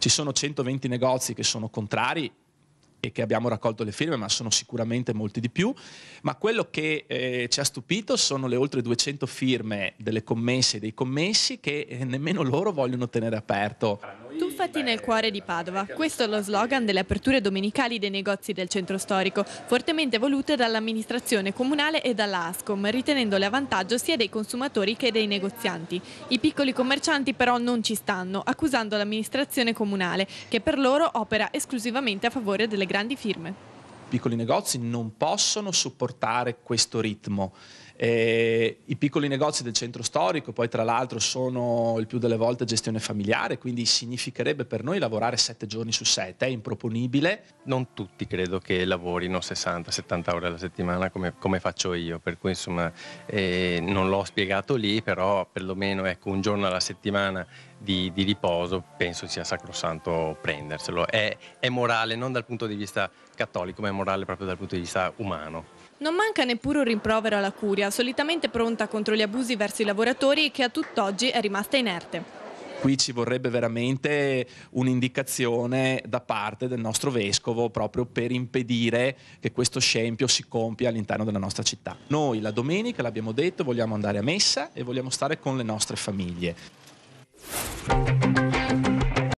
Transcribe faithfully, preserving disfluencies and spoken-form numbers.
Ci sono centoventi negozi che sono contrari e che abbiamo raccolto le firme, ma sono sicuramente molti di più, ma quello che eh, ci ha stupito sono le oltre duecento firme delle commesse e dei commessi che eh, nemmeno loro vogliono tenere aperto. Tuffati nel cuore di Padova, questo è lo slogan delle aperture domenicali dei negozi del centro storico, fortemente volute dall'amministrazione comunale e dalla Ascom, ritenendole a vantaggio sia dei consumatori che dei negozianti. I piccoli commercianti però non ci stanno, accusando l'amministrazione comunale, che per loro opera esclusivamente a favore delle grandi firme. I piccoli negozi non possono supportare questo ritmo. Eh, I piccoli negozi del centro storico poi tra l'altro sono il più delle volte gestione familiare, quindi significherebbe per noi lavorare sette giorni su sette, è improponibile. Non tutti credo che lavorino sessanta settanta ore alla settimana come, come faccio io, per cui insomma eh, non l'ho spiegato lì, però perlomeno ecco, un giorno alla settimana di, di riposo penso sia sacrosanto prenderselo. È, è morale non dal punto di vista cattolico, ma è morale proprio dal punto di vista umano. Non manca neppure un rimprovero alla Curia, solitamente pronta contro gli abusi verso i lavoratori, che a tutt'oggi è rimasta inerte. Qui ci vorrebbe veramente un'indicazione da parte del nostro vescovo proprio per impedire che questo scempio si compia all'interno della nostra città. Noi la domenica, l'abbiamo detto, vogliamo andare a messa e vogliamo stare con le nostre famiglie.